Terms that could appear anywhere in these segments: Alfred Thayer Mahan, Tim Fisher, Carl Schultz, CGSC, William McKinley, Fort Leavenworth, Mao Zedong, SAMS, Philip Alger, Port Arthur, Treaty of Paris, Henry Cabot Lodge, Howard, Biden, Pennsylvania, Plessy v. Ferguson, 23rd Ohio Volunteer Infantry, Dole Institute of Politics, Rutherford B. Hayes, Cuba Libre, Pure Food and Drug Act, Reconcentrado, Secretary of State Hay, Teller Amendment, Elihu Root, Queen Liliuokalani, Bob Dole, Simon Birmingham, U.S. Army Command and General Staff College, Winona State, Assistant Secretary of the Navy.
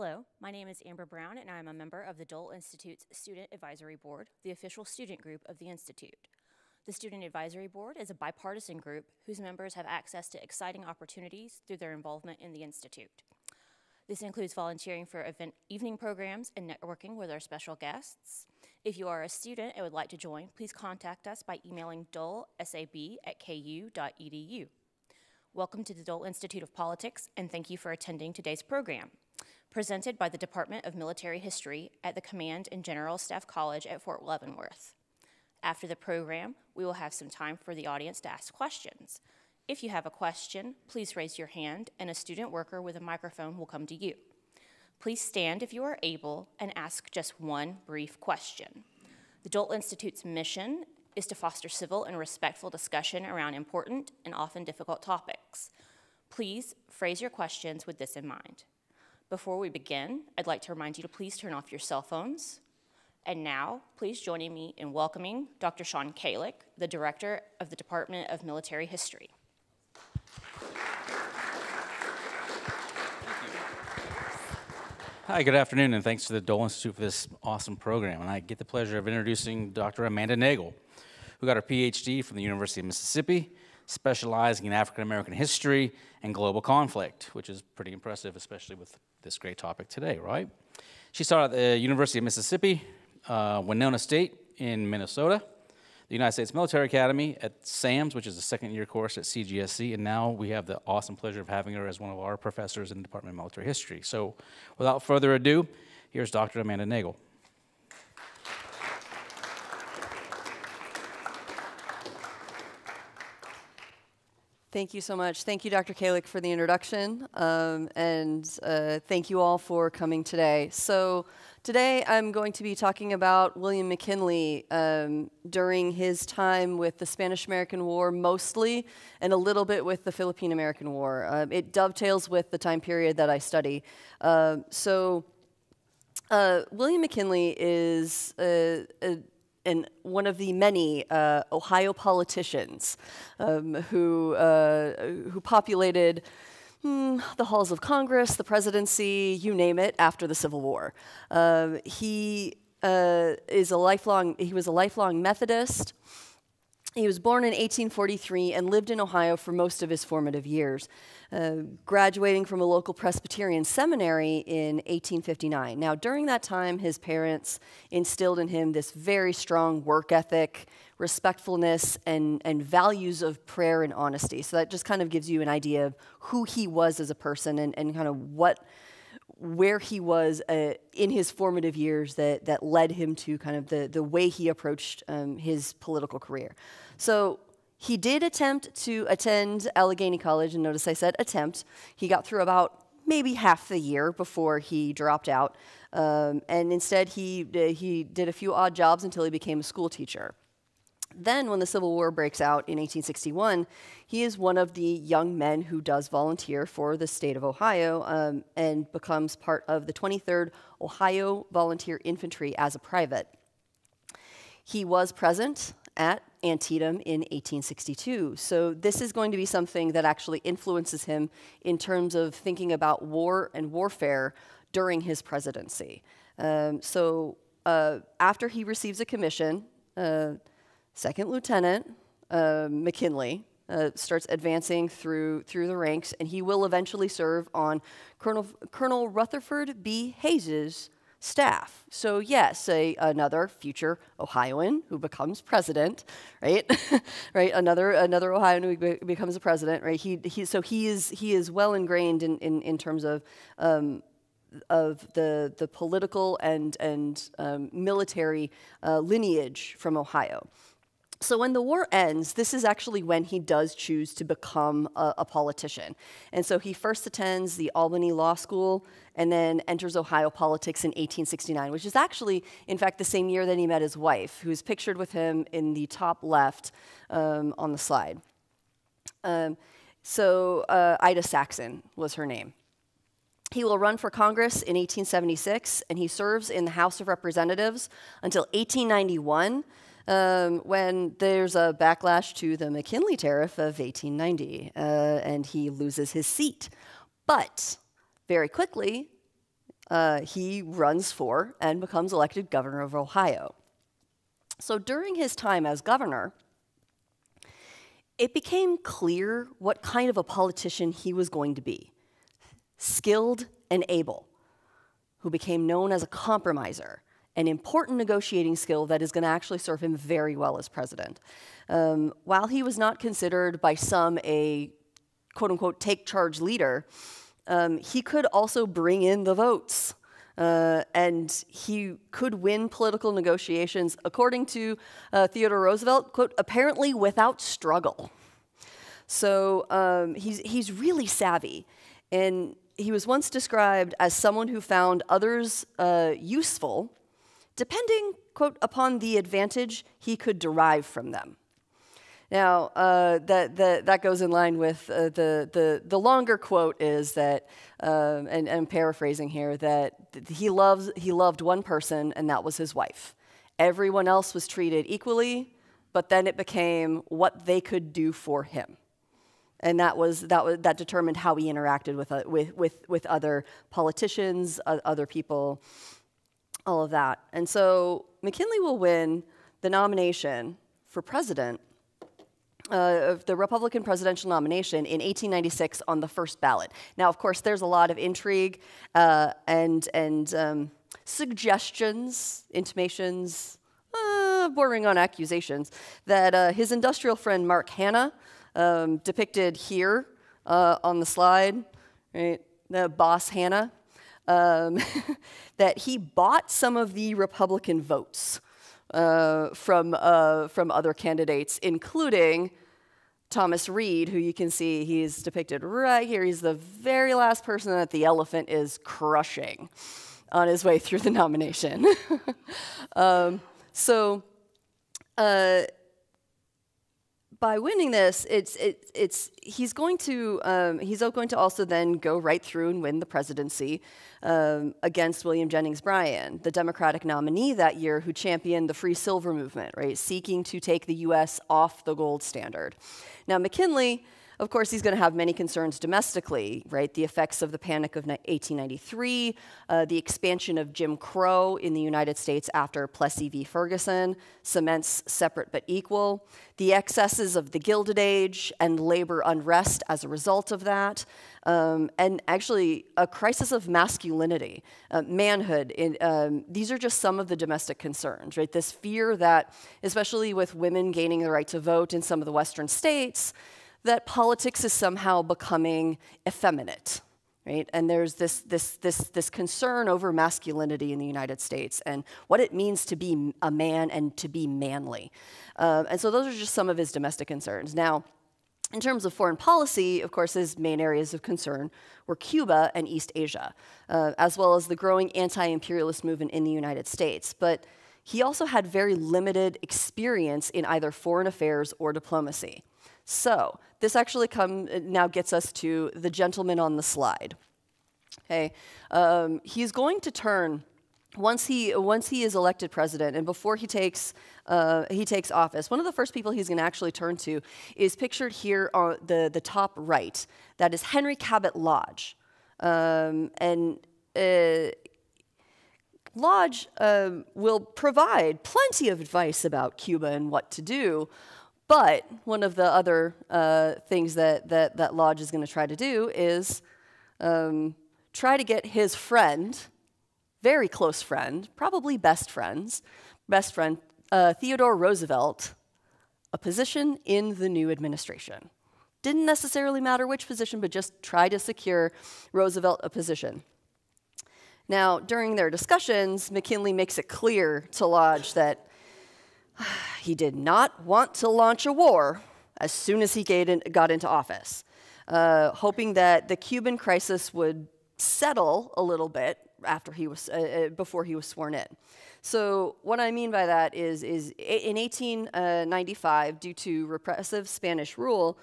Hello, my name is Amber Brown, and I am a member of the Dole Institute's Student Advisory Board, the official student group of the Institute. The Student Advisory Board is a bipartisan group whose members have access to exciting opportunities through their involvement in the Institute. This includes volunteering for evening programs and networking with our special guests. If you are a student and would like to join, please contact us by emailing dolesab@ku.edu. Welcome to the Dole Institute of Politics, and thank you for attending today's program, presented by the Department of Military History at the Command and General Staff College at Fort Leavenworth. After the program, we will have some time for the audience to ask questions. If you have a question, please raise your hand and a student worker with a microphone will come to you. Please stand if you are able and ask just one brief question. The Dole Institute's mission is to foster civil and respectful discussion around important and often difficult topics. Please phrase your questions with this in mind. Before we begin, I'd like to remind you to please turn off your cell phones. And now, please join me in welcoming Dr. Sean Kalick, the Director of the Department of Military History. Hi, good afternoon, and thanks to the Dole Institute for this awesome program. And I get the pleasure of introducing Dr. Amanda Nagel, who got her PhD from the University of Mississippi, specializing in African American history and global conflict, which is pretty impressive, especially with this great topic today, right? She started at the University of Mississippi, Winona State in Minnesota, the United States Military Academy at SAMS, which is a second-year course at CGSC, and now we have the awesome pleasure of having her as one of our professors in the Department of Military History. So without further ado, here's Dr. Amanda Nagel. Thank you so much. Thank you, Dr. Kalick, for the introduction, thank you all for coming today. So today I'm going to be talking about William McKinley during his time with the Spanish-American War mostly, and a little bit with the Philippine-American War. It dovetails with the time period that I study. William McKinley is one of the many Ohio politicians who populated the halls of Congress, the presidency, you name it, after the Civil War. He was a lifelong Methodist. He was born in 1843 and lived in Ohio for most of his formative years, graduating from a local Presbyterian seminary in 1859. Now, during that time, his parents instilled in him this very strong work ethic, respectfulness, and values of prayer and honesty. So that just kind of gives you an idea of who he was as a person and kind of where he was in his formative years that led him to kind of the way he approached his political career. So he did attempt to attend Allegheny College, and notice I said attempt. He got through about maybe half the year before he dropped out, and instead he did a few odd jobs until he became a school teacher. Then, when the Civil War breaks out in 1861, he is one of the young men who does volunteer for the state of Ohio and becomes part of the 23rd Ohio Volunteer Infantry as a private. He was present at Antietam in 1862, so this is going to be something that actually influences him in terms of thinking about war and warfare during his presidency. After he receives a commission, Second Lieutenant McKinley starts advancing through the ranks, and he will eventually serve on Colonel Rutherford B. Hayes' staff. So yes, another future Ohioan who becomes president, right? Right, another Ohioan who becomes a president, right? He is well ingrained in terms of the political and military lineage from Ohio. So when the war ends, this is actually when he does choose to become a politician. And so he first attends the Albany Law School and then enters Ohio politics in 1869, which is actually, in fact, the same year that he met his wife, who's pictured with him in the top left on the slide. Ida Saxton was her name. He will run for Congress in 1876, and he serves in the House of Representatives until 1891, when there's a backlash to the McKinley Tariff of 1890, and he loses his seat. But very quickly, he runs for and becomes elected governor of Ohio. So during his time as governor, it became clear what kind of a politician he was going to be. Skilled and able, who became known as a compromiser, an important negotiating skill that is going to actually serve him very well as president. While he was not considered by some a quote-unquote take-charge leader, he could also bring in the votes. And he could win political negotiations, according to Theodore Roosevelt, quote, apparently without struggle. So he's really savvy. And he was once described as someone who found others useful, depending, quote, upon the advantage he could derive from them. Now, that goes in line with the longer quote is that, and I'm paraphrasing here, that he loved one person, and that was his wife. Everyone else was treated equally, but then it became what they could do for him, and that determined how he interacted with other politicians, other people, all of that. And so McKinley will win the nomination for president. Of the Republican presidential nomination in 1896 on the first ballot. Now, of course, there's a lot of intrigue and suggestions, intimations, bordering on accusations, that his industrial friend Mark Hanna, depicted here on the slide, right, the boss Hanna, that he bought some of the Republican votes from other candidates, including Thomas Reed, who you can see he's depicted right here. He's the very last person that the elephant is crushing on his way through the nomination. By winning this, he's going to also then go right through and win the presidency against William Jennings Bryan, the Democratic nominee that year who championed the free silver movement, right, seeking to take the U.S. off the gold standard. Now McKinley, of course, he's going to have many concerns domestically, right? The effects of the Panic of 1893, the expansion of Jim Crow in the United States after Plessy v. Ferguson cements separate but equal, the excesses of the Gilded Age and labor unrest as a result of that, and actually a crisis of masculinity, manhood. These are just some of the domestic concerns, right? This fear that, especially with women gaining the right to vote in some of the Western states, that politics is somehow becoming effeminate, right? And there's this concern over masculinity in the United States and what it means to be a man and to be manly. And so those are just some of his domestic concerns. Now, in terms of foreign policy, of course, his main areas of concern were Cuba and East Asia, as well as the growing anti-imperialist movement in the United States. But he also had very limited experience in either foreign affairs or diplomacy. So this actually now gets us to the gentleman on the slide. Okay, he's going to turn once he is elected president, and before he takes office, one of the first people he's going to actually turn to is pictured here on the top right. That is Henry Cabot Lodge, Lodge will provide plenty of advice about Cuba and what to do. But one of the other things that Lodge is going to try to do is try to get his friend, very close friend, probably best friend, Theodore Roosevelt, a position in the new administration. Didn't necessarily matter which position, but just try to secure Roosevelt a position. Now, during their discussions, McKinley makes it clear to Lodge that he did not want to launch a war as soon as he got into office, hoping that the Cuban crisis would settle a little bit after he was before he was sworn in. So what I mean by that is in 1895, due to repressive Spanish rule,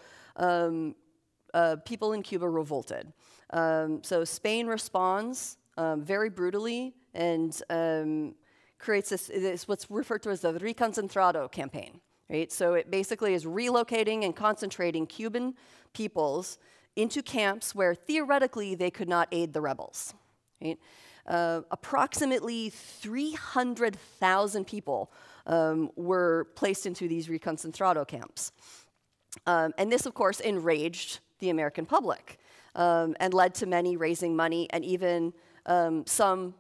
people in Cuba revolted. So Spain responds very brutally and creates this what's referred to as the Reconcentrado campaign, right? So it basically is relocating and concentrating Cuban peoples into camps where theoretically they could not aid the rebels, right? approximately 300,000 people were placed into these Reconcentrado camps. And this, of course, enraged the American public and led to many raising money and even some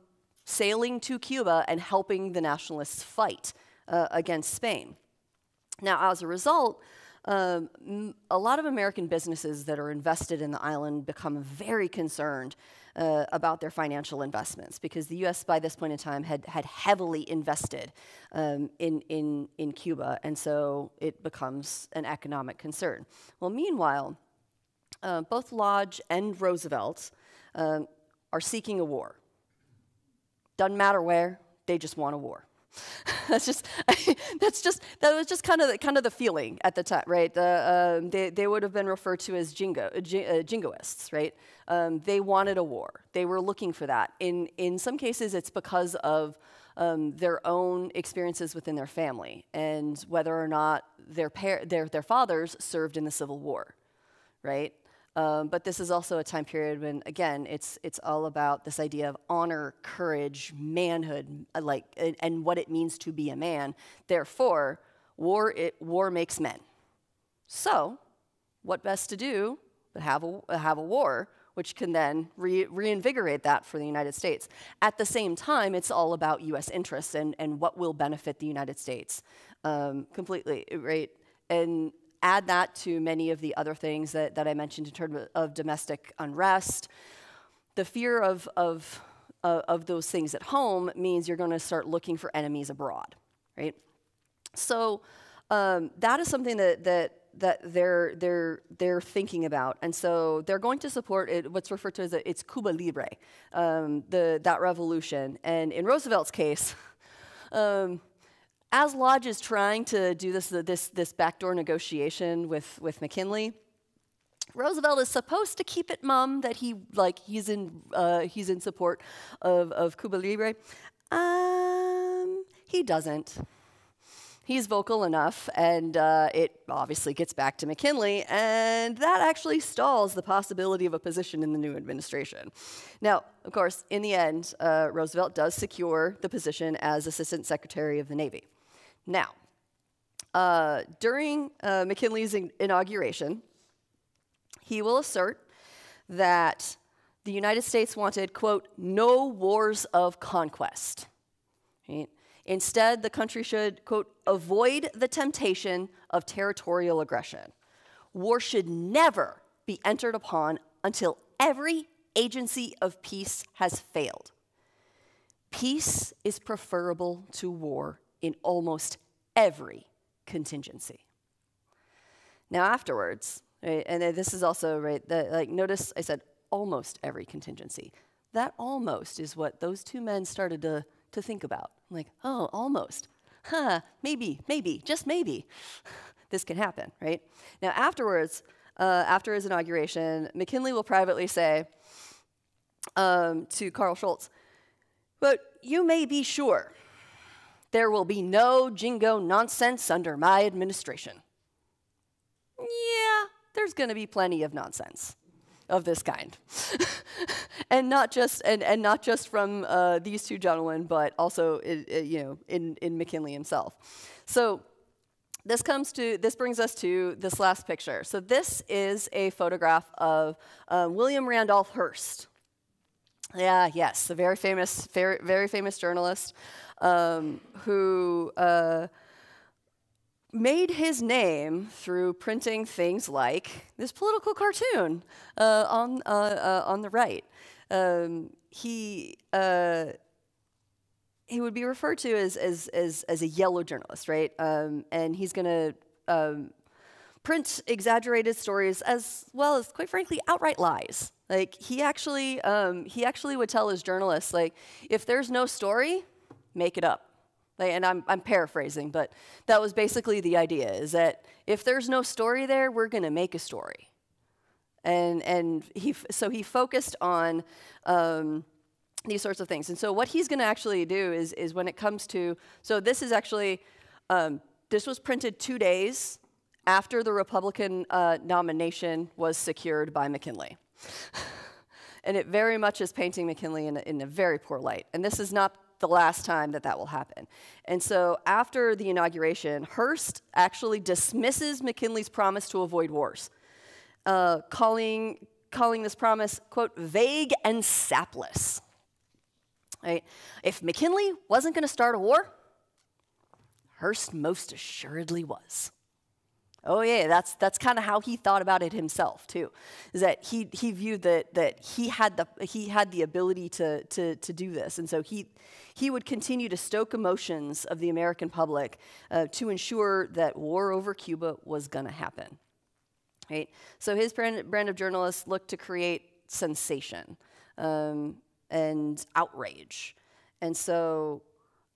sailing to Cuba and helping the nationalists fight against Spain. Now, as a result, a lot of American businesses that are invested in the island become very concerned about their financial investments, because the US by this point in time had heavily invested in Cuba, and so it becomes an economic concern. Well, meanwhile, both Lodge and Roosevelt are seeking a war. Doesn't matter where, they just want a war. that was just kind of the feeling at the time, right? They would have been referred to as jingoists, right? They wanted a war. They were looking for that. In some cases, it's because of their own experiences within their family and whether or not their fathers served in the Civil War, right? But this is also a time period when, again, it's all about this idea of honor, courage, manhood, like, and what it means to be a man. Therefore, war makes men. So, what best to do but have a war, which can then reinvigorate that for the United States. At the same time, it's all about U.S. interests and what will benefit the United States completely, right? And add that to many of the other things that I mentioned in terms of domestic unrest. The fear of those things at home means you're going to start looking for enemies abroad, right? So that is something that they're thinking about, and so they're going to support what's referred to as it's Cuba Libre, that revolution. And in Roosevelt's case, as Lodge is trying to do this backdoor negotiation with McKinley, Roosevelt is supposed to keep it mum that he's in support of Cuba Libre. He doesn't. He's vocal enough, and it obviously gets back to McKinley, and that actually stalls the possibility of a position in the new administration. Now, of course, in the end, Roosevelt does secure the position as Assistant Secretary of the Navy. Now, during McKinley's inauguration, he will assert that the United States wanted, quote, no wars of conquest. Right? Instead, the country should, quote, avoid the temptation of territorial aggression. War should never be entered upon until every agency of peace has failed. Peace is preferable to war in almost every contingency. Now afterwards, right, and this is also, right, notice I said almost every contingency. That almost is what those two men started to think about. I'm like, oh, almost, huh, maybe, just maybe, this can happen, right? Now afterwards, after his inauguration, McKinley will privately say to Carl Schultz, but you may be sure there will be no jingo nonsense under my administration. Yeah, there's going to be plenty of nonsense of this kind, and not just from these two gentlemen, but also in McKinley himself. So this brings us to this last picture. So this is a photograph of William Randolph Hearst. Yeah, yes, a very famous journalist who made his name through printing things like this political cartoon on the right. He would be referred to as a yellow journalist, right? And he's going to print exaggerated stories as well as, quite frankly, outright lies. Like, he actually would tell his journalists, like, if there's no story, make it up. Like, and I'm paraphrasing, but that was basically the idea, is that if there's no story there, we're going to make a story. And so he focused on these sorts of things. And so what he's going to actually do is when it comes to, so this is actually, this was printed 2 days after the Republican nomination was secured by McKinley. And it very much is painting McKinley in a very poor light. And this is not the last time that that will happen. And so after the inauguration, Hearst actually dismisses McKinley's promise to avoid wars, calling this promise, quote, vague and sapless. Right? If McKinley wasn't going to start a war, Hearst most assuredly was. Oh yeah, that's kind of how he thought about it himself too, is that he viewed that he had the ability to do this, and so he would continue to stoke emotions of the American public to ensure that war over Cuba was going to happen. Right? So his brand of journalists looked to create sensation and outrage, and so.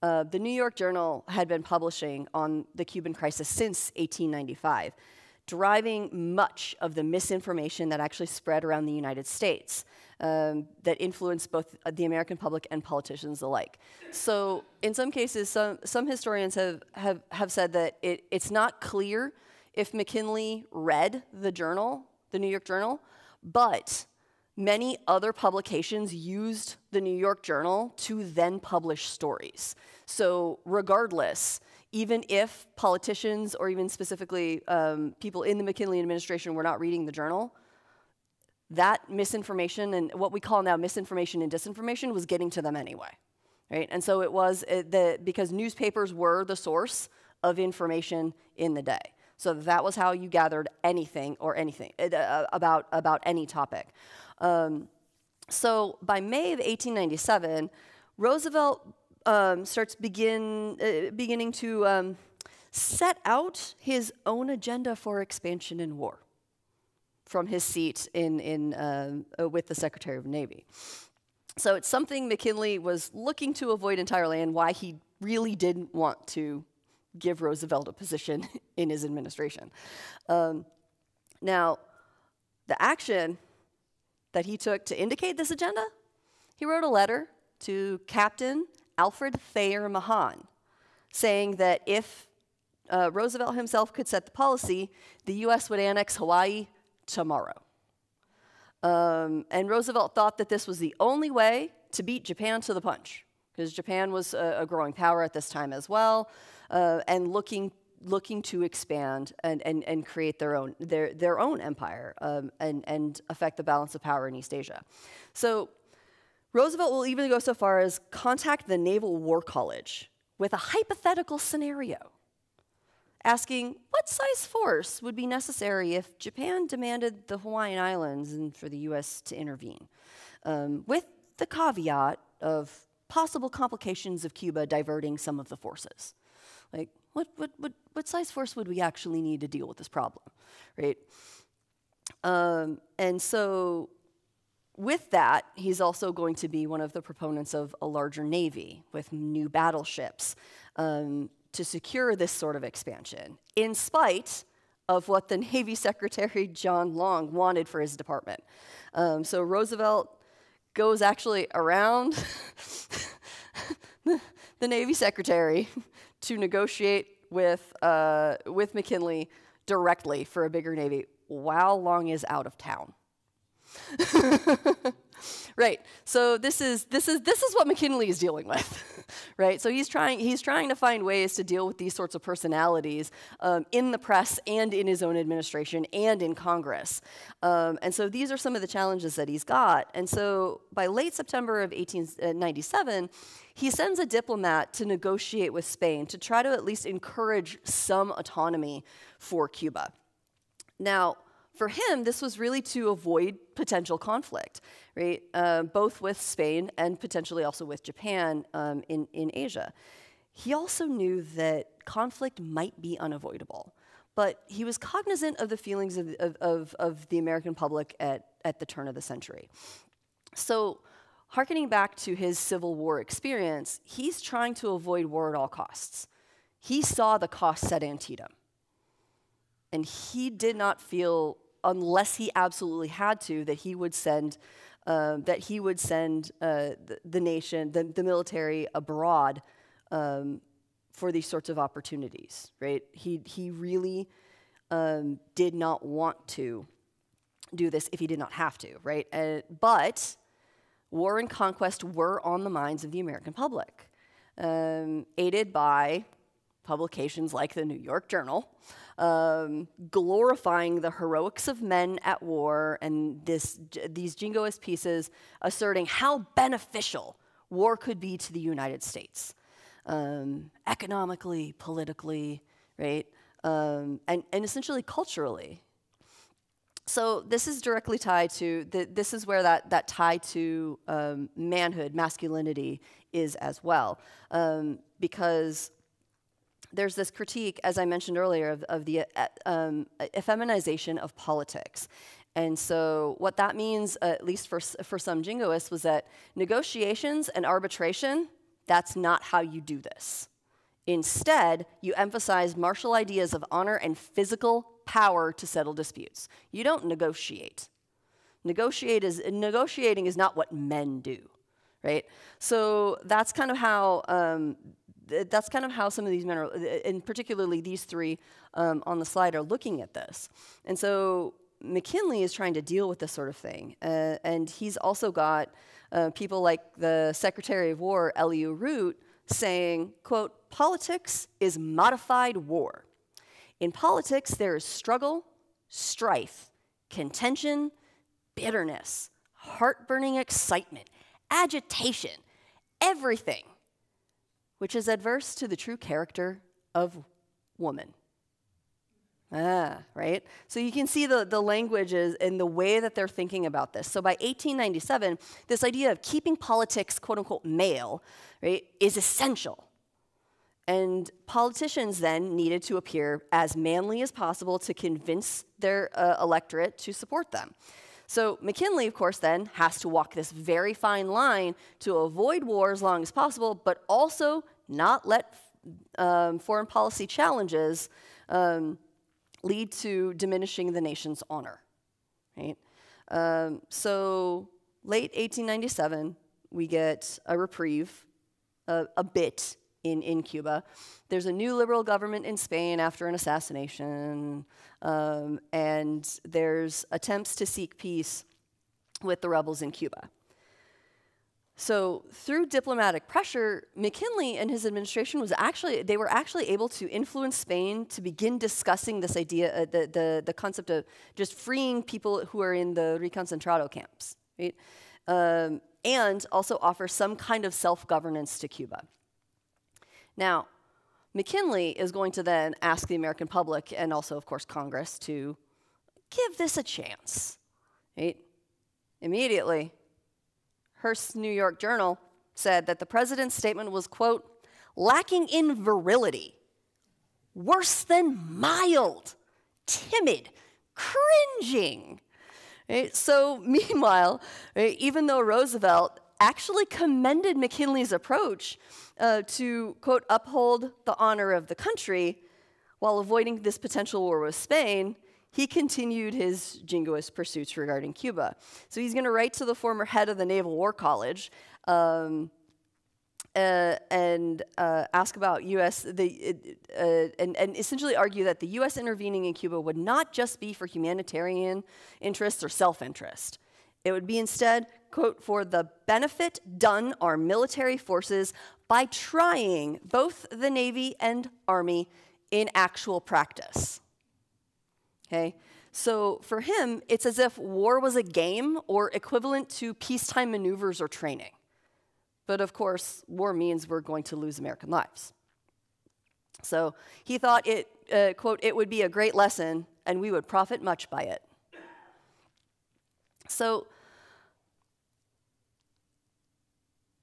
The New York Journal had been publishing on the Cuban crisis since 1895, driving much of the misinformation that actually spread around the United States that influenced both the American public and politicians alike. So in some cases, some historians have said that it's not clear if McKinley read the journal, the New York Journal, but many other publications used the New York Journal to then publish stories. So regardless, even if politicians or even specifically people in the McKinley administration were not reading the journal, that misinformation and what we call now misinformation and disinformation was getting to them anyway, right? And so it was because newspapers were the source of information in the day. So that was how you gathered anything about any topic. So by May of 1897, Roosevelt starts beginning to set out his own agenda for expansion in war from his seat with the Secretary of the Navy. So it's something McKinley was looking to avoid entirely, and why he really didn't want to give Roosevelt a position in his administration. Now, the action that he took to indicate this agenda, he wrote a letter to Captain Alfred Thayer Mahan, saying that if Roosevelt himself could set the policy, the US would annex Hawaii tomorrow. And Roosevelt thought that this was the only way to beat Japan to the punch, because Japan was a growing power at this time as well, and looking to expand and create their own empire and affect the balance of power in East Asia. So Roosevelt will even go so far as contact the Naval War College with a hypothetical scenario, asking what size force would be necessary if Japan demanded the Hawaiian Islands and for the US to intervene, with the caveat of possible complications of Cuba diverting some of the forces. Like, what size force would we actually need to deal with this problem, right? And so with that, he's also going to be one of the proponents of a larger navy with new battleships to secure this sort of expansion, in spite of what the Navy Secretary John Long wanted for his department. So Roosevelt goes actually around the Navy Secretary to negotiate with McKinley directly for a bigger navy while Long is out of town. Right. So this is what McKinley is dealing with. Right. So he's trying to find ways to deal with these sorts of personalities in the press and in his own administration and in Congress. And so these are some of the challenges that he's got. And so by late September of 1897, he sends a diplomat to negotiate with Spain to try to at least encourage some autonomy for Cuba. Now, for him, this was really to avoid potential conflict, right? Both with Spain and potentially also with Japan in Asia. He also knew that conflict might be unavoidable, but he was cognizant of the feelings of the American public at the turn of the century. So, hearkening back to his Civil War experience, he's trying to avoid war at all costs. He saw the costs at Antietam, and he did not feel, unless he absolutely had to, that he would send the nation, the military abroad for these sorts of opportunities, right? He really did not want to do this if he did not have to, right? But war and conquest were on the minds of the American public, aided by publications like the New York Journal, glorifying the heroics of men at war, and these jingoist pieces asserting how beneficial war could be to the United States, economically, politically, right, and essentially culturally. So this is directly tied to, this is where that tie to manhood, masculinity is as well. Because there's this critique, as I mentioned earlier, of the effeminization of politics. And so what that means, at least for some jingoists, was that negotiations and arbitration, that's not how you do this. Instead, you emphasize martial ideas of honor and physical power to settle disputes. You don't negotiate. Negotiating is not what men do, right? So that's kind of how some of these men are, and particularly these three on the slide, are looking at this. And so McKinley is trying to deal with this sort of thing, and he's also got people like the Secretary of War, Elihu Root, saying, quote, "Politics is modified war. In politics, there is struggle, strife, contention, bitterness, heart-burning excitement, agitation, everything which is adverse to the true character of woman." Ah, right? So you can see the languages and the way that they're thinking about this. So by 1897, this idea of keeping politics, quote-unquote, male, right, is essential. And politicians then needed to appear as manly as possible to convince their electorate to support them. So McKinley, of course, then has to walk this very fine line to avoid war as long as possible, but also not let foreign policy challenges lead to diminishing the nation's honor, right? So late 1897, we get a reprieve, a bit, in Cuba. There's a new liberal government in Spain after an assassination, and there's attempts to seek peace with the rebels in Cuba. So through diplomatic pressure, McKinley and his administration were actually able to influence Spain to begin discussing this idea, the concept of just freeing people who are in the Reconcentrado camps, right? And also offer some kind of self-governance to Cuba. Now, McKinley is going to then ask the American public and also, of course, Congress to give this a chance, right? Immediately, Hearst's New York Journal said that the president's statement was, quote, "lacking in virility, worse than mild, timid, cringing." Right? So meanwhile, right, even though Roosevelt actually commended McKinley's approach to, quote, uphold the honor of the country while avoiding this potential war with Spain, he continued his jingoist pursuits regarding Cuba. So he's going to write to the former head of the Naval War College and ask about and essentially argue that the U.S. intervening in Cuba would not just be for humanitarian interests or self-interest. It would be instead, quote, "for the benefit done our military forces by trying both the Navy and Army in actual practice." Okay? So for him, it's as if war was a game or equivalent to peacetime maneuvers or training. But of course, war means we're going to lose American lives. So he thought it, quote, "it would be a great lesson and we would profit much by it." So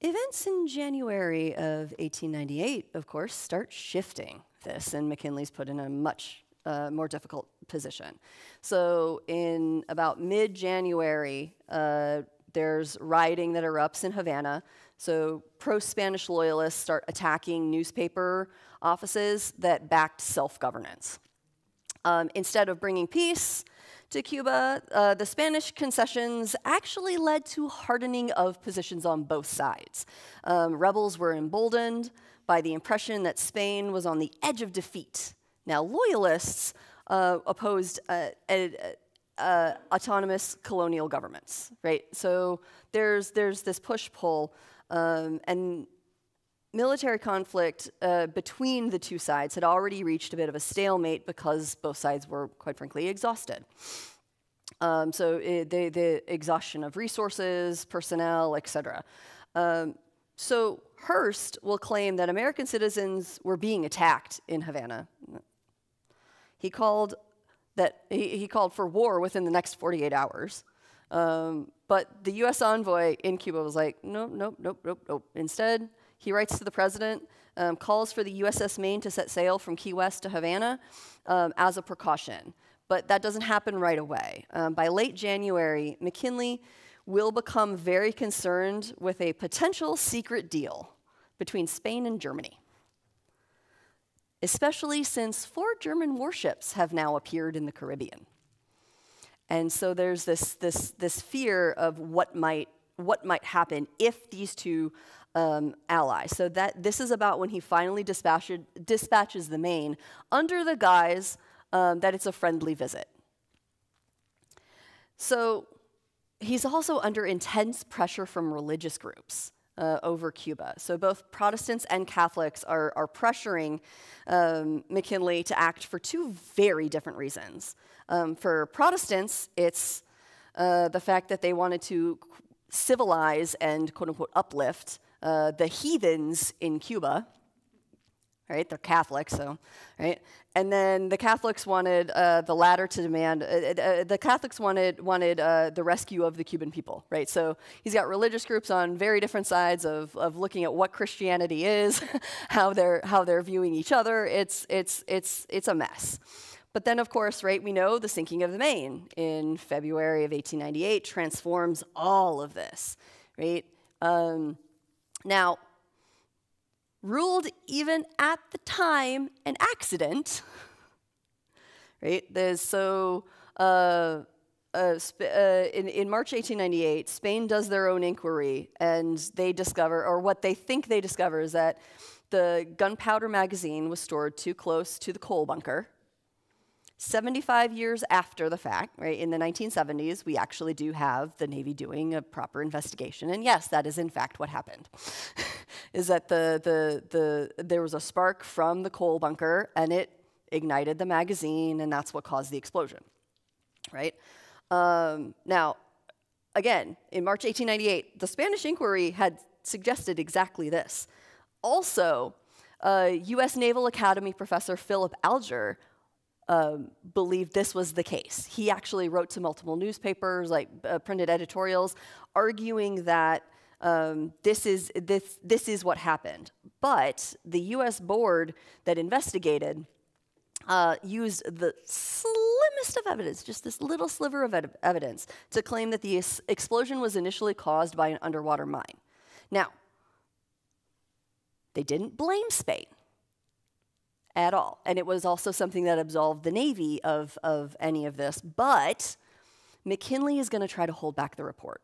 events in January of 1898, of course, start shifting this, and McKinley's put in a much more difficult position. So in about mid-January, there's rioting that erupts in Havana. So pro-Spanish loyalists start attacking newspaper offices that backed self-governance. Instead of bringing peace to Cuba, the Spanish concessions actually led to hardening of positions on both sides. Rebels were emboldened by the impression that Spain was on the edge of defeat. Now, loyalists opposed autonomous colonial governments, right? So there's this push-pull, and military conflict between the two sides had already reached a bit of a stalemate because both sides were, quite frankly, exhausted. So the exhaustion of resources, personnel, etc. So Hearst will claim that American citizens were being attacked in Havana. He called for war within the next 48 hours. But the US envoy in Cuba was like, nope, nope, nope, nope, nope. Instead, he writes to the president, calls for the USS Maine to set sail from Key West to Havana as a precaution. But that doesn't happen right away. By late January, McKinley will become very concerned with a potential secret deal between Spain and Germany, especially since 4 German warships have now appeared in the Caribbean. And so there's this fear of what might happen if these two allies. So that this is about when he finally dispatches the Maine under the guise that it's a friendly visit. So he's also under intense pressure from religious groups over Cuba. So both Protestants and Catholics are pressuring McKinley to act for 2 very different reasons. For Protestants, it's the fact that they wanted to civilize and, quote unquote, uplift the heathens in Cuba. Right? They're Catholics, so, right? And then the Catholics wanted the latter to demand, the Catholics wanted the rescue of the Cuban people, right? So he's got religious groups on very different sides of looking at what Christianity is, how they're viewing each other. It's a mess. But then, of course, right, we know the sinking of the Maine in February of 1898 transforms all of this, right? Now, ruled even at the time an accident, right? So in March 1898, Spain does their own inquiry, and they discover, or what they think they discover, is that the gunpowder magazine was stored too close to the coal bunker. 75 years after the fact, right, in the 1970s, we actually do have the Navy doing a proper investigation, and yes, that is in fact what happened. Is that there was a spark from the coal bunker, and it ignited the magazine, and that's what caused the explosion, right? Now, again, in March 1898, the Spanish inquiry had suggested exactly this. Also, U.S. Naval Academy professor Philip Alger believed this was the case. He actually wrote to multiple newspapers, like printed editorials, arguing that this is what happened. But the U.S. board that investigated used the slimmest of evidence, just this little sliver of evidence, to claim that the explosion was initially caused by an underwater mine. Now, they didn't blame Spain at all, and it was also something that absolved the Navy of any of this, but McKinley is going to try to hold back the report.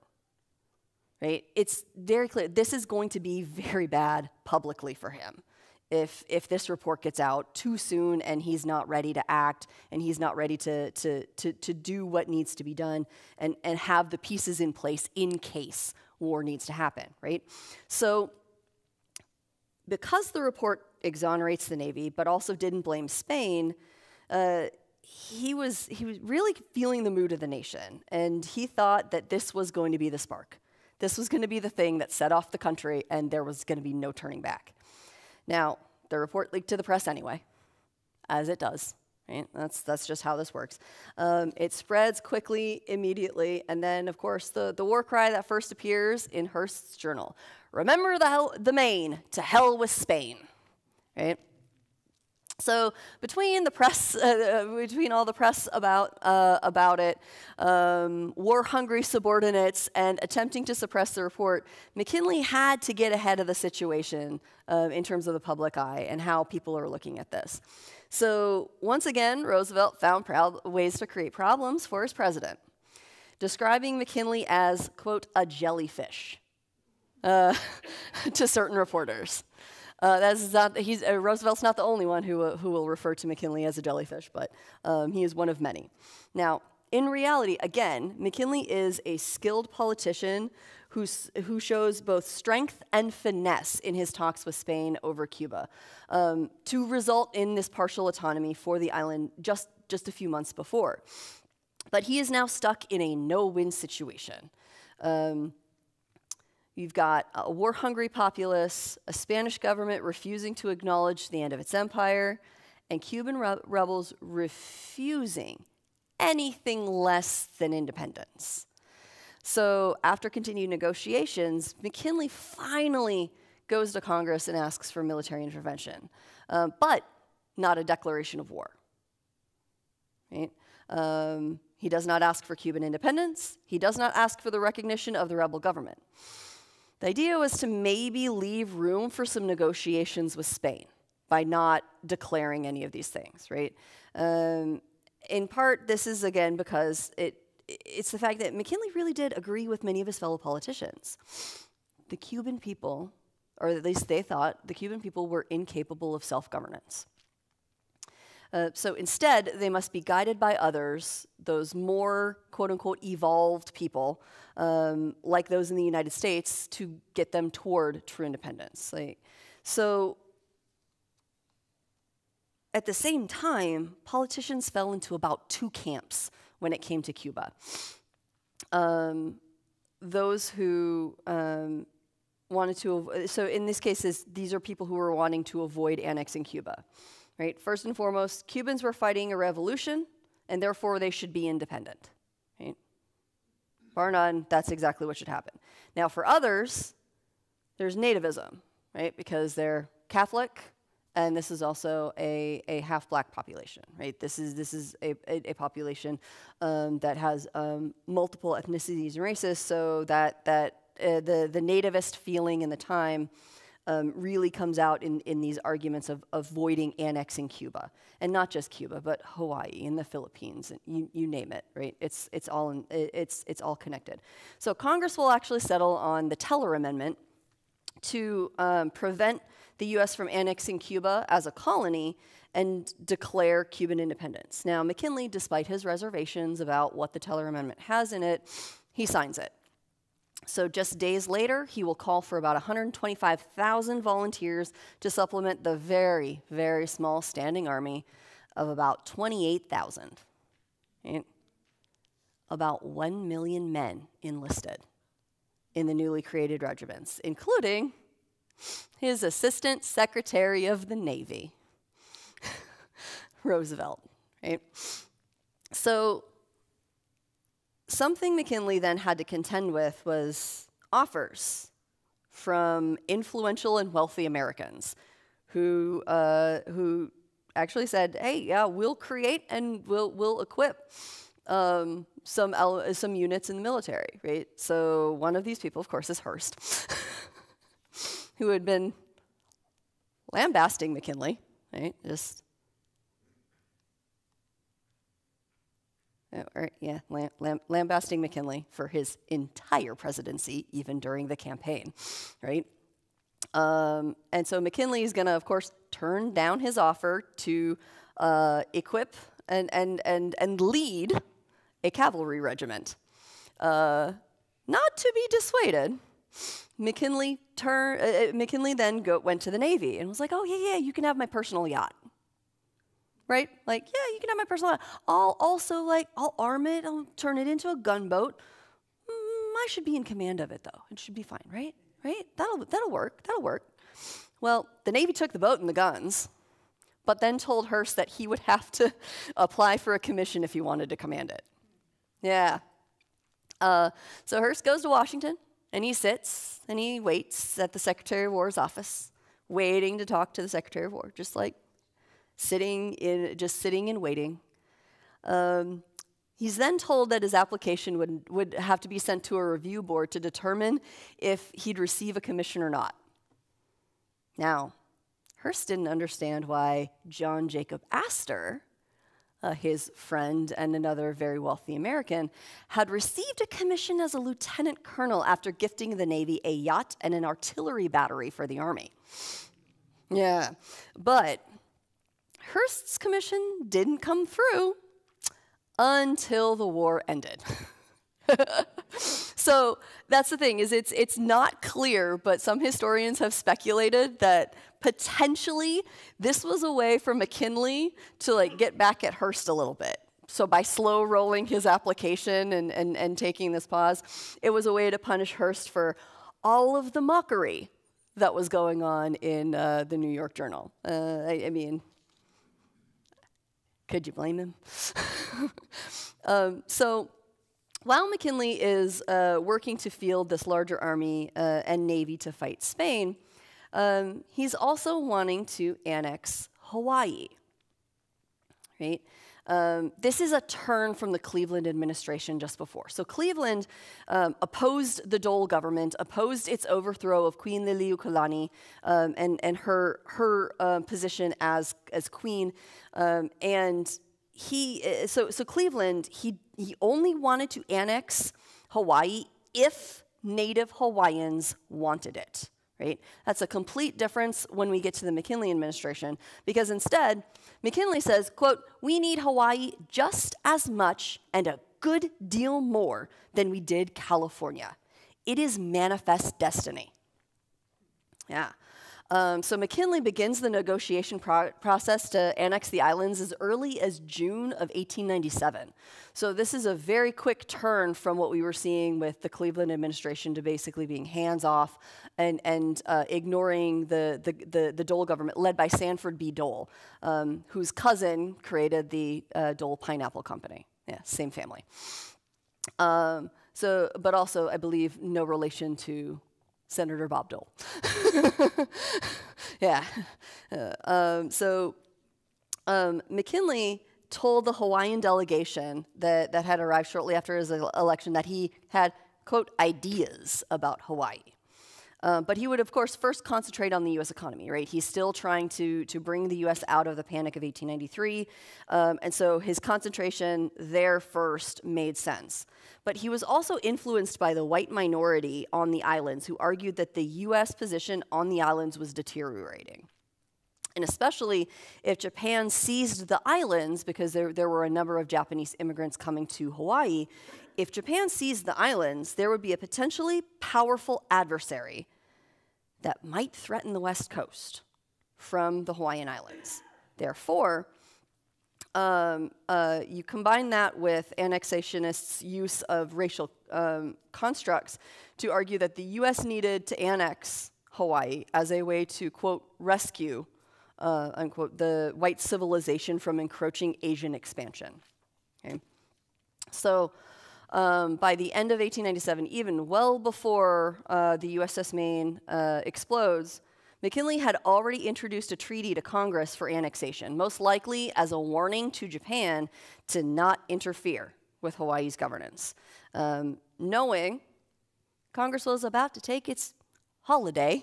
Right? It's very clear, this is going to be very bad publicly for him if this report gets out too soon and he's not ready to act and he's not ready to do what needs to be done and have the pieces in place in case war needs to happen, right? So because the report exonerates the Navy but also didn't blame Spain, he was really feeling the mood of the nation, and he thought that this was going to be the spark. This was going to be the thing that set off the country, and there was going to be no turning back. Now, the report leaked to the press anyway, as it does. Right? That's just how this works. It spreads quickly, immediately, and then, of course, the war cry that first appears in Hearst's journal. Remember the Maine, to hell with Spain. Right? So between the press, between all the press about it, war-hungry subordinates, and attempting to suppress the report, McKinley had to get ahead of the situation in terms of the public eye and how people are looking at this. So once again, Roosevelt found ways to create problems for his president, describing McKinley as, quote, a jellyfish to certain reporters. Roosevelt's not the only one who will refer to McKinley as a jellyfish, but he is one of many. Now, In reality, again, McKinley is a skilled politician who shows both strength and finesse in his talks with Spain over Cuba to result in this partial autonomy for the island just a few months before. But he is now stuck in a no-win situation. You've got a war-hungry populace, a Spanish government refusing to acknowledge the end of its empire, and Cuban rebels refusing anything less than independence. So after continued negotiations, McKinley finally goes to Congress and asks for military intervention, but not a declaration of war. Right? He does not ask for Cuban independence. He does not ask for the recognition of the rebel government. The idea was to maybe leave room for some negotiations with Spain by not declaring any of these things, right? In part, this is, again, because it's the fact that McKinley really did agree with many of his fellow politicians. The Cuban people, or at least they thought, the Cuban people were incapable of self-governance. So instead, they must be guided by others, those more, quote-unquote, evolved people, like those in the United States, to get them toward true independence. Like, so at the same time, politicians fell into about two camps when it came to Cuba. Those who wanted to, so in this case, these are people who were wanting to avoid annexing Cuba. Right? First and foremost, Cubans were fighting a revolution, and therefore they should be independent. Right? Bar none, that's exactly what should happen. Now for others, there's nativism, right? Because they're Catholic, and this is also a half-black population, right? This is a population that has multiple ethnicities and races, so that the nativist feeling in the time really comes out in these arguments of avoiding annexing Cuba, and not just Cuba, but Hawaii and the Philippines, and you name it, right? It's all connected. So Congress will actually settle on the Teller Amendment to prevent the U.S. from annexing Cuba as a colony and declare Cuban independence. Now McKinley, despite his reservations about what the Teller Amendment has in it, he signs it. So just days later, he will call for about 125,000 volunteers to supplement the very, very small standing army of about 28,000. About 1 million men enlisted in the newly created regiments, including his Assistant Secretary of the Navy, Roosevelt. Right? So something McKinley then had to contend with was offers from influential and wealthy Americans who actually said, hey, yeah, we'll create and we'll equip some units in the military, right? So one of these people, of course, is Hearst, who had been lambasting McKinley, right? Lambasting McKinley for his entire presidency, even during the campaign, right? And so McKinley is going to, of course, turn down his offer to equip and lead a cavalry regiment. Not to be dissuaded, McKinley then went to the Navy and was like, oh, yeah, you can have my personal yacht. Right? Like, yeah, you can have my personal yacht. I'll also, like, I'll arm it. I'll turn it into a gunboat. I should be in command of it, though. It should be fine, right? Right? That'll work. That'll work. Well, the Navy took the boat and the guns, but then told Hearst that he would have to apply for a commission if he wanted to command it. Yeah. So Hearst goes to Washington, and he sits, and he waits at the Secretary of War's office, waiting to talk to the Secretary of War, just like, just sitting and waiting. He's then told that his application would have to be sent to a review board to determine if he'd receive a commission or not. Now, Hearst didn't understand why John Jacob Astor, his friend and another very wealthy American, had received a commission as a lieutenant colonel after gifting the Navy a yacht and an artillery battery for the Army. Yeah, but Hearst's commission didn't come through until the war ended. So that's the thing, is it's not clear, but some historians have speculated that potentially this was a way for McKinley to like get back at Hearst a little bit. So by slow rolling his application and taking this pause, it was a way to punish Hearst for all of the mockery that was going on in the New York Journal. I mean, could you blame him? So while McKinley is working to field this larger army and navy to fight Spain, he's also wanting to annex Hawaii, right? This is a turn from the Cleveland administration just before. So Cleveland opposed the Dole government, opposed its overthrow of Queen Liliuokalani and her position as queen, and so Cleveland, he only wanted to annex Hawaii if native Hawaiians wanted it, right? That's a complete difference when we get to the McKinley administration, because instead, McKinley says, quote, "We need Hawaii just as much and a good deal more than we did California. It is manifest destiny." Yeah. So McKinley begins the negotiation process to annex the islands as early as June of 1897. So this is a very quick turn from what we were seeing with the Cleveland administration to basically being hands-off and ignoring the Dole government, led by Sanford B. Dole, whose cousin created the Dole Pineapple Company. Yeah, same family. So, but also, I believe, no relation to Senator Bob Dole. Yeah. McKinley told the Hawaiian delegation that had arrived shortly after his election that he had, quote, ideas about Hawaii. But he would, of course, first concentrate on the U.S. economy, right? He's still trying to bring the U.S. out of the Panic of 1893, and so his concentration there first made sense. But he was also influenced by the white minority on the islands, who argued that the U.S. position on the islands was deteriorating. And especially if Japan seized the islands, because there were a number of Japanese immigrants coming to Hawaii, if Japan seized the islands, there would be a potentially powerful adversary that might threaten the West Coast from the Hawaiian Islands. Therefore, you combine that with annexationists' use of racial constructs to argue that the U.S. needed to annex Hawaii as a way to, quote, rescue, unquote, the white civilization from encroaching Asian expansion. Okay? So by the end of 1897, even well before the USS Maine explodes, McKinley had already introduced a treaty to Congress for annexation, most likely as a warning to Japan to not interfere with Hawaii's governance, knowing Congress was about to take its holiday.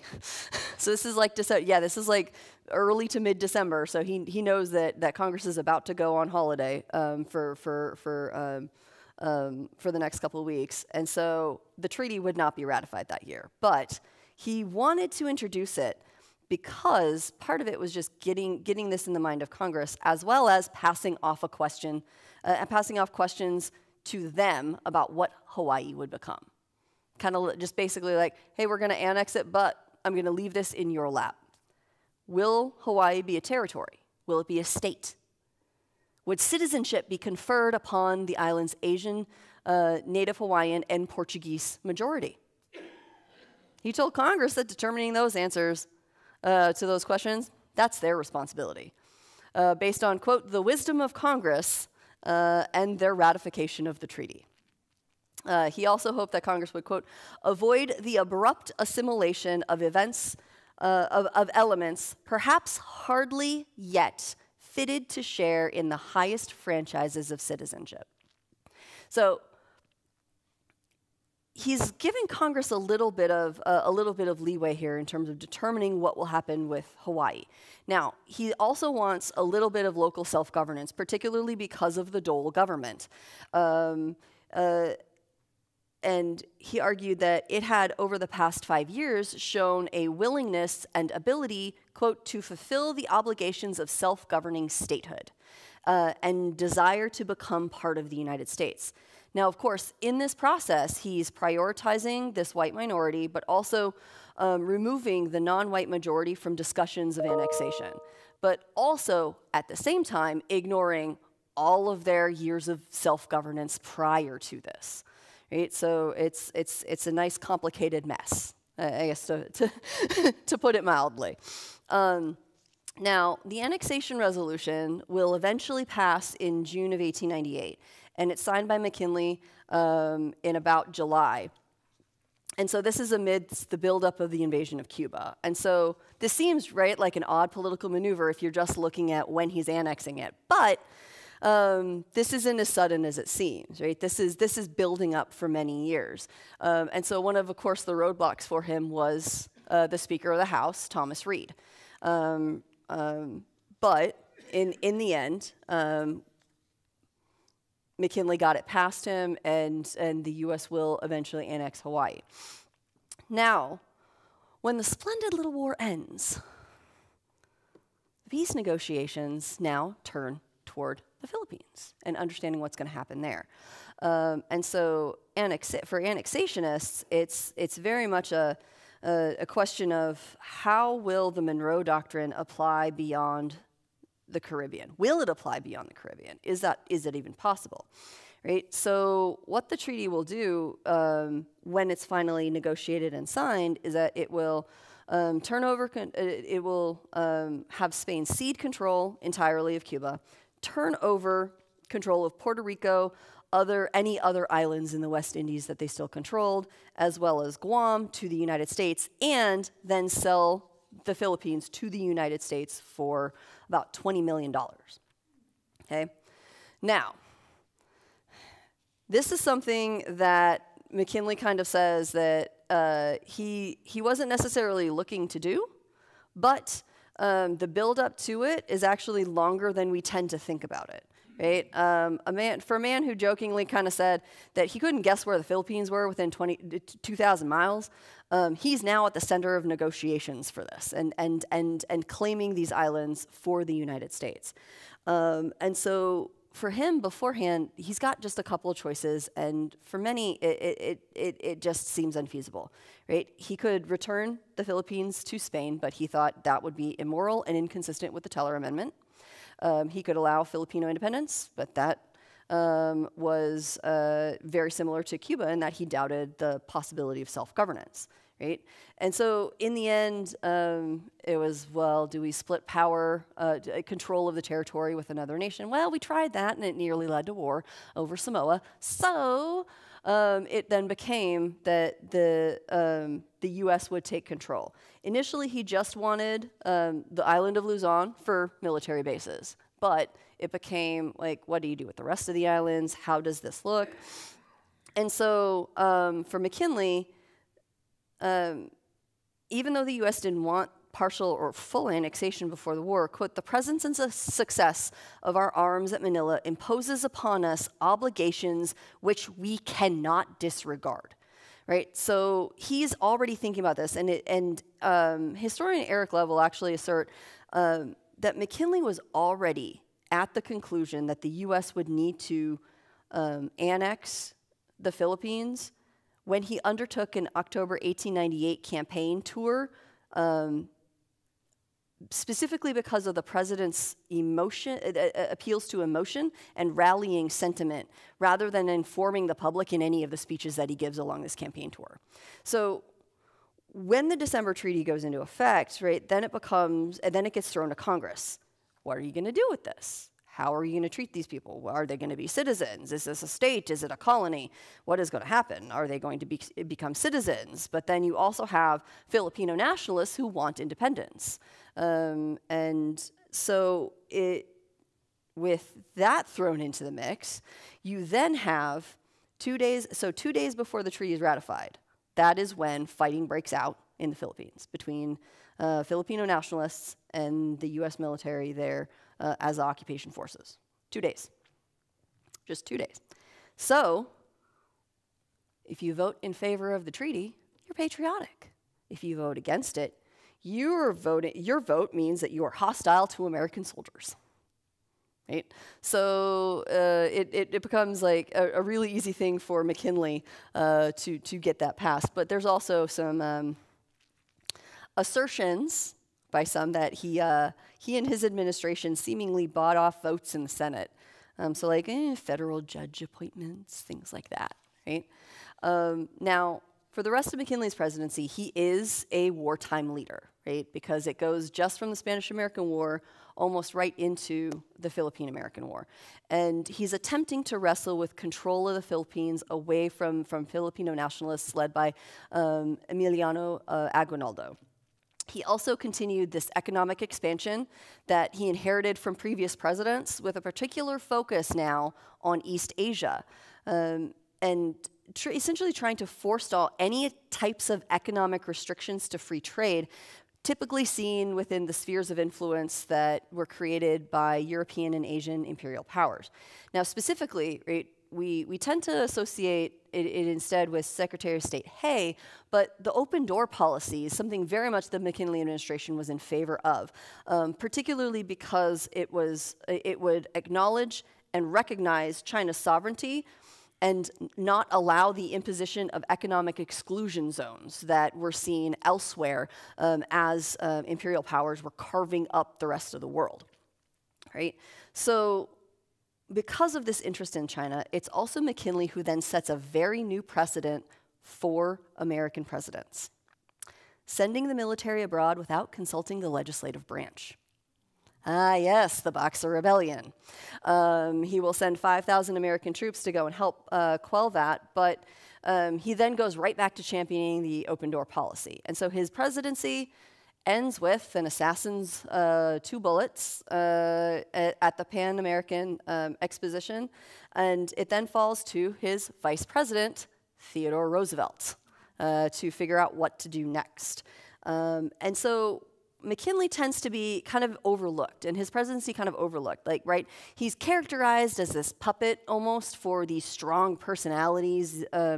So this is like December, yeah, this is like early to mid-December, so he knows that Congress is about to go on holiday for the next couple of weeks, and so the treaty would not be ratified that year. But he wanted to introduce it because part of it was just getting this in the mind of Congress, as well as passing off questions to them about what Hawaii would become. Kind of just basically like, hey, we're going to annex it, but I'm going to leave this in your lap. Will Hawaii be a territory? Will it be a state? Would citizenship be conferred upon the island's Asian, Native Hawaiian, and Portuguese majority? He told Congress that determining those answers to those questions, that's their responsibility, based on, quote, the wisdom of Congress and their ratification of the treaty. He also hoped that Congress would, quote, avoid the abrupt assimilation of events, of elements, perhaps hardly yet fitted to share in the highest franchises of citizenship. So he's giving Congress a little bit of leeway here in terms of determining what will happen with Hawaii. Now, he also wants a little bit of local self-governance, particularly because of the Dole government. And he argued that it had, over the past 5 years, shown a willingness and ability, quote, to fulfill the obligations of self-governing statehood. and desire to become part of the United States. Now, of course, in this process, he's prioritizing this white minority, but also removing the non-white majority from discussions of annexation, but also, at the same time, ignoring all of their years of self-governance prior to this. Right? So it's a nice, complicated mess, I guess, to put it mildly. Now, the annexation resolution will eventually pass in June of 1898, and it's signed by McKinley in about July. And so this is amidst the buildup of the invasion of Cuba. And so this seems, right, like an odd political maneuver if you're just looking at when he's annexing it. But this isn't as sudden as it seems, right? This is building up for many years. And so one of course, the roadblocks for him was the Speaker of the House, Thomas Reed. But in the end, McKinley got it past him, and the U.S. will eventually annex Hawaii. Now, when the splendid little war ends, the peace negotiations now turn toward the Philippines and understanding what's going to happen there. And so for annexationists, it's very much a question of how will the Monroe Doctrine apply beyond the Caribbean? Will it apply beyond the Caribbean? Is it even possible? Right? So what the treaty will do when it's finally negotiated and signed is that it will turn over, it will have Spain cede control entirely of Cuba, turn over control of Puerto Rico, any other islands in the West Indies that they still controlled, as well as Guam to the United States, and then sell the Philippines to the United States for about $20 million, okay? Now, this is something that McKinley kind of says that he wasn't necessarily looking to do, but the buildup to it is actually longer than we tend to think about it, right? For a man who jokingly kind of said that he couldn't guess where the Philippines were within 2,000 miles, he's now at the center of negotiations for this and claiming these islands for the United States. And so for him beforehand, he's got just a couple of choices, and for many, it just seems unfeasible, right? He could return the Philippines to Spain, but he thought that would be immoral and inconsistent with the Teller Amendment. He could allow Filipino independence, but that was very similar to Cuba in that he doubted the possibility of self-governance, right? And so in the end, it was, well, do we split power, control of the territory with another nation? Well, we tried that, and it nearly led to war over Samoa. So it then became that the U.S. would take control. Initially, he just wanted the island of Luzon for military bases, but it became like, what do you do with the rest of the islands? How does this look? And so for McKinley, even though the U.S. didn't want partial or full annexation before the war, quote, the presence and success of our arms at Manila imposes upon us obligations which we cannot disregard. Right, so he's already thinking about this, and historian Eric Love will actually assert that McKinley was already at the conclusion that the U.S. would need to annex the Philippines when he undertook an October 1898 campaign tour, specifically because of the president's emotion, appeals to emotion and rallying sentiment, rather than informing the public in any of the speeches that he gives along this campaign tour. So when the December Treaty goes into effect, right, then it becomes, and then it gets thrown to Congress. What are you going to do with this? How are you going to treat these people? Are they going to be citizens? Is this a state? Is it a colony? What is going to happen? Are they going to become citizens? But then you also have Filipino nationalists who want independence. And so with that thrown into the mix, you then have 2 days, so 2 days before the treaty is ratified, that is when fighting breaks out in the Philippines between Filipino nationalists and the U.S. military there as the occupation forces. 2 days. Just 2 days. So if you vote in favor of the treaty, you're patriotic. If you vote against it, your vote means that you are hostile to American soldiers. right? So it becomes like a really easy thing for McKinley to get that passed. But there's also some assertions by some that he and his administration seemingly bought off votes in the Senate. So like federal judge appointments, things like that, right? Now, for the rest of McKinley's presidency, he is a wartime leader, right? Because it goes just from the Spanish-American War almost right into the Philippine-American War. And he's attempting to wrestle with control of the Philippines away from Filipino nationalists led by Emiliano Aguinaldo. He also continued this economic expansion that he inherited from previous presidents with a particular focus now on East Asia. Essentially trying to forestall any types of economic restrictions to free trade, typically seen within the spheres of influence that were created by European and Asian imperial powers. Now, specifically, right, we tend to associate it instead with Secretary of State Hay, but the open door policy is something very much the McKinley administration was in favor of, particularly because it would acknowledge and recognize China's sovereignty and not allow the imposition of economic exclusion zones that were seen elsewhere as imperial powers were carving up the rest of the world, right? So because of this interest in China, it's also McKinley who then sets a very new precedent for American presidents, sending the military abroad without consulting the legislative branch. Ah, yes, the Boxer Rebellion. He will send 5,000 American troops to go and help quell that, but he then goes right back to championing the open door policy. And so his presidency ends with an assassin's 2 bullets at the Pan-American Exposition, and it then falls to his vice president, Theodore Roosevelt, to figure out what to do next. And so McKinley tends to be kind of overlooked, and his presidency kind of overlooked, like, right? He's characterized as this puppet almost for these strong personalities in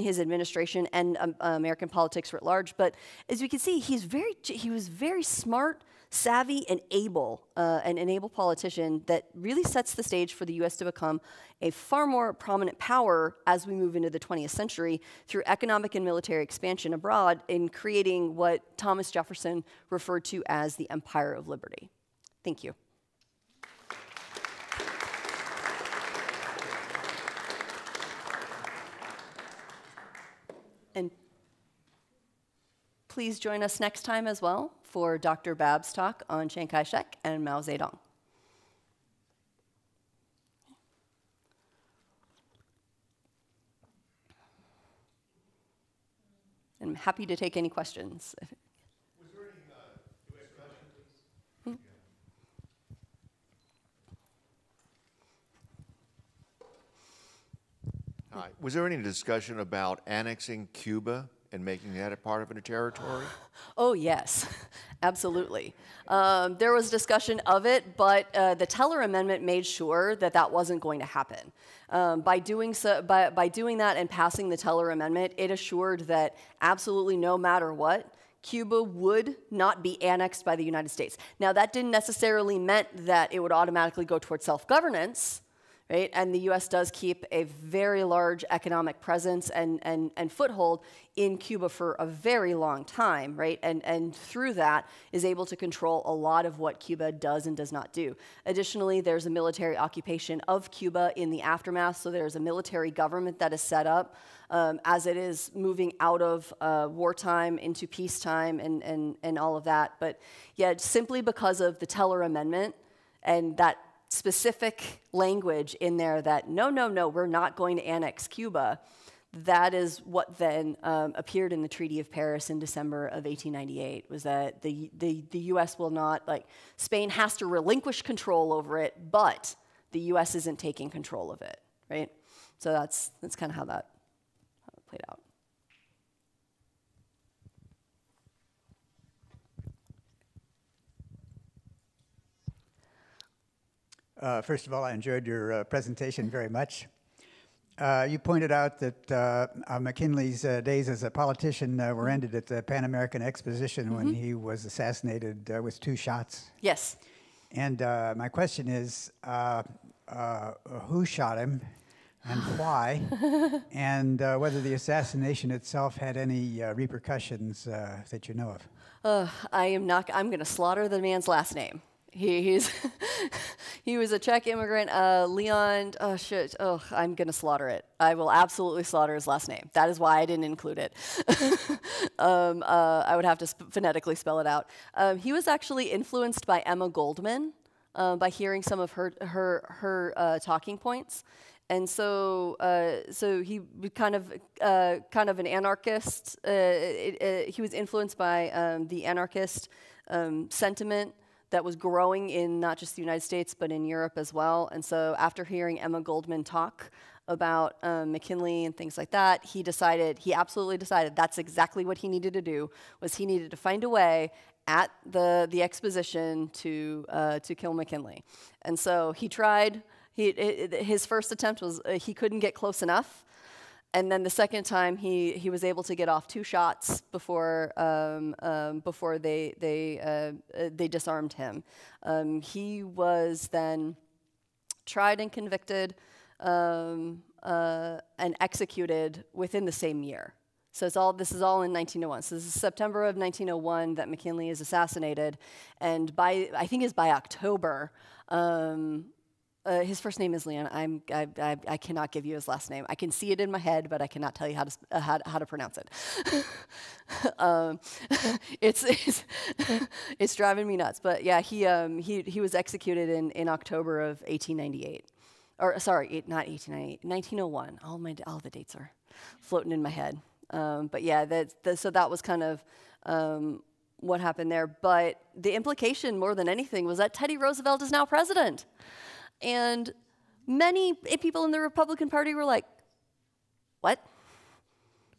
his administration and American politics writ large, but as we can see, he was very smart, savvy, and able, an able politician that really sets the stage for the U.S. to become a far more prominent power as we move into the 20th century through economic and military expansion abroad in creating what Thomas Jefferson referred to as the Empire of Liberty. Thank you. And please join us next time as well for Dr. Babb's talk on Chiang Kai-shek and Mao Zedong. And I'm happy to take any questions. Was there any U.S. production, please? Hmm? Hi. Was there any discussion about annexing Cuba and making that a part of a territory? Oh, yes, absolutely. There was discussion of it, but the Teller Amendment made sure that that wasn't going to happen. By doing that and passing the Teller Amendment, it assured that absolutely no matter what, Cuba would not be annexed by the United States. Now, that didn't necessarily mean that it would automatically go towards self-governance, right? And the U.S. does keep a very large economic presence and foothold in Cuba for a very long time, right? And through that is able to control a lot of what Cuba does and does not do. Additionally, there's a military occupation of Cuba in the aftermath, so there's a military government that is set up as it is moving out of wartime into peacetime and all of that. But yeah, simply because of the Teller Amendment and that specific language in there that no, no, no, we're not going to annex Cuba. That is what then appeared in the Treaty of Paris in December of 1898, was that the U.S. will not, like, Spain has to relinquish control over it, but the U.S. isn't taking control of it, right? So that's kind of how it played out. First of all, I enjoyed your presentation very much. You pointed out that McKinley's days as a politician were ended at the Pan American Exposition when he was assassinated with 2 shots. Yes. And my question is, who shot him and why, and whether the assassination itself had any repercussions that you know of? I'm going to slaughter the man's last name. He was a Czech immigrant, Leon, oh shit, oh, I'm going to slaughter it. I will absolutely slaughter his last name. That is why I didn't include it. I would have to phonetically spell it out. He was actually influenced by Emma Goldman, by hearing some of her talking points. And so, he kind of an anarchist. He was influenced by the anarchist sentiment that was growing in not just the United States, but in Europe as well. And so, after hearing Emma Goldman talk about McKinley and things like that, he absolutely decided that's exactly what he needed to do. Was he needed to find a way at the exposition to kill McKinley. And so he tried. His first attempt was he couldn't get close enough, and then the second time he was able to get off 2 shots before they disarmed him. He was then tried and convicted and executed within the same year. So this is all in 1901. So this is September of 1901 that McKinley is assassinated, and I think by October. His first name is Leon. I cannot give you his last name. I can see it in my head, but I cannot tell you how to pronounce it. It's driving me nuts. But yeah, he was executed in October of 1898, or sorry, not 1898, 1901. All the dates are floating in my head. But yeah, so that was kind of what happened there. But the implication, more than anything, was that Teddy Roosevelt is now president. And many people in the Republican Party were like, "What?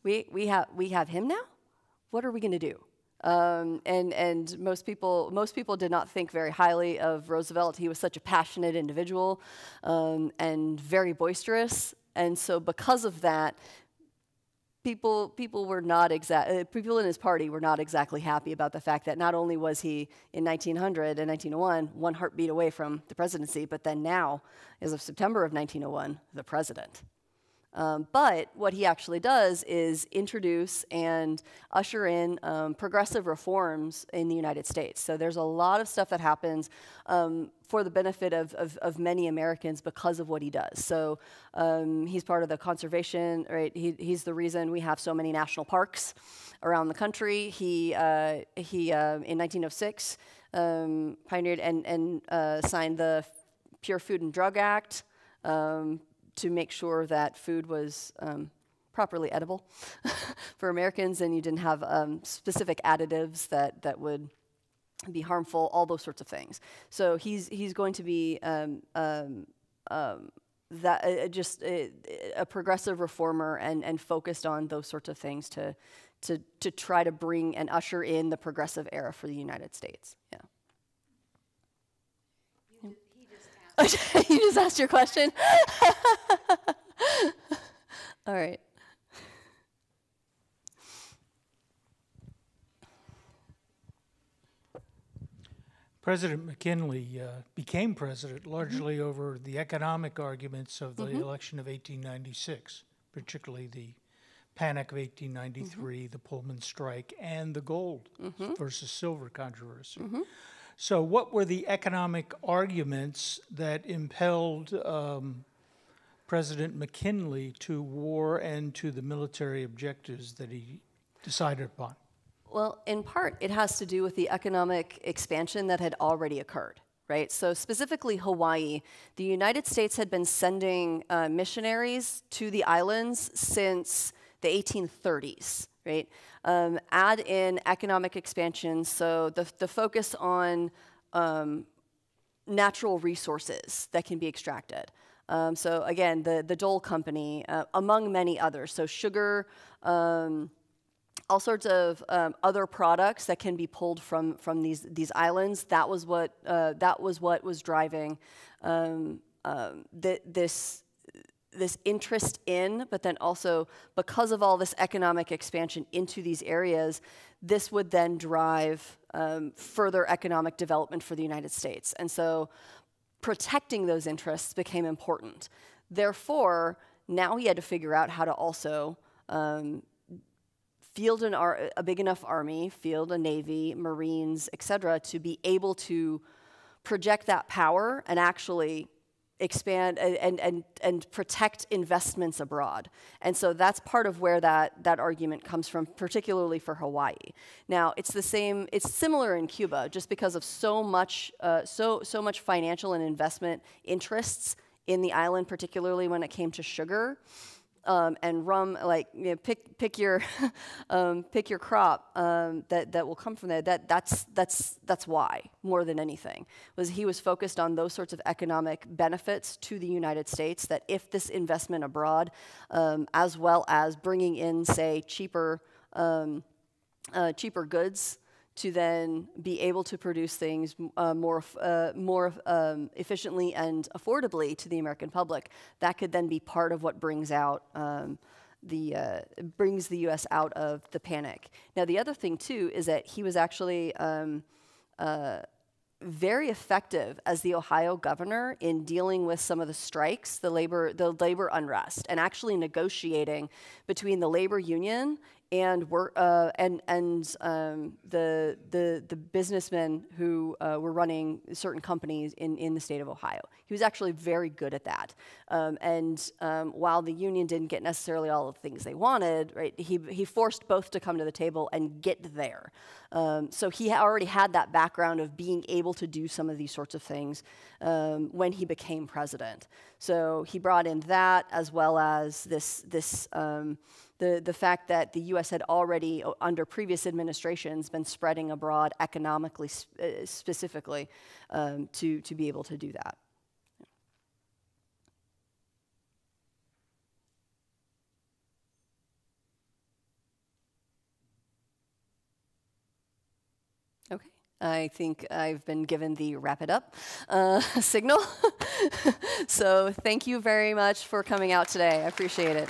We have him now? What are we going to do?" And most people did not think very highly of Roosevelt. He was such a passionate individual and very boisterous, and so because of that, people in his party were not exactly happy about the fact that not only was he in 1900 and 1901 one heartbeat away from the presidency, but then now, as of September of 1901, the president. But what he actually does is introduce and usher in progressive reforms in the United States. So there's a lot of stuff that happens for the benefit of many Americans because of what he does. So he's part of the conservation, right? He's the reason we have so many national parks around the country. In 1906 pioneered and signed the Pure Food and Drug Act to make sure that food was properly edible for Americans, and you didn't have specific additives that would be harmful, all those sorts of things. So he's going to be a progressive reformer and focused on those sorts of things to try to bring and usher in the progressive era for the United States. Yeah. You just asked your question. All right. President McKinley became president largely over the economic arguments of the election of 1896, particularly the Panic of 1893, the Pullman strike, and the gold versus silver controversy. So what were the economic arguments that impelled President McKinley to war and to the military objectives that he decided upon? Well, in part, it has to do with the economic expansion that had already occurred, right? So specifically Hawaii, the United States had been sending missionaries to the islands since the 1830s. Right? Add in economic expansion, so the focus on natural resources that can be extracted. So again, the Dole Company, among many others, so sugar, all sorts of other products that can be pulled from these islands. That was what was driving this. this interest in, but then also because of all this economic expansion into these areas, this would then drive further economic development for the United States. And so protecting those interests became important. Therefore, now he had to figure out how to also field a big enough army, field a navy, Marines, et cetera, to be able to project that power and actually expand and protect investments abroad. And so that's part of where that argument comes from, particularly for Hawaii. Now, it's the same, it's similar in Cuba, just because of so much, so much financial and investment interests in the island, particularly when it came to sugar and rum, like, you know, pick your crop that will come from there. That's why, more than anything, was he was focused on those sorts of economic benefits to the United States, that if this investment abroad, as well as bringing in, say, cheaper goods, to then be able to produce things more efficiently and affordably to the American public, that could then be part of what brings out brings the U.S. out of the panic. Now, the other thing too is that he was actually very effective as the Ohio governor in dealing with some of the strikes, the labor unrest, and actually negotiating between the labor union and the businessmen who were running certain companies in the state of Ohio. He was actually very good at that. While the union didn't get necessarily all of the things they wanted, right, he forced both to come to the table and get there. So he already had that background of being able to do some of these sorts of things when he became president. So he brought in that, as well as the fact that the U.S. had already, under previous administrations, been spreading abroad economically, specifically, to be able to do that. Okay, I think I've been given the wrap it up signal. So thank you very much for coming out today. I appreciate it.